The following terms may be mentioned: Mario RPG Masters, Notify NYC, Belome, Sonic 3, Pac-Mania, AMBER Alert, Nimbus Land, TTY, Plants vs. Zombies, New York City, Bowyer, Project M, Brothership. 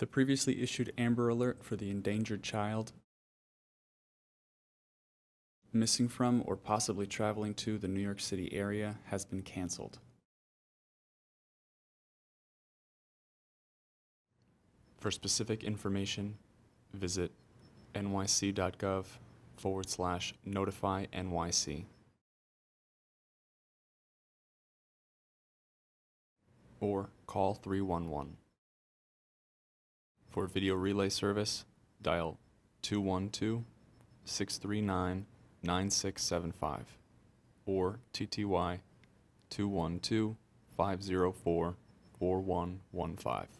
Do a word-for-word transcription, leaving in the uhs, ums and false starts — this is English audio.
the previously issued Amber Alert for the endangered child, missing from or possibly traveling to the New York City area has been canceled. For specific information, visit nyc.gov forward slash notify NYC. Or call three one one. For video relay service, dial two one two, six three nine, nine six seven five or T T Y two one two, five zero four, four one one five.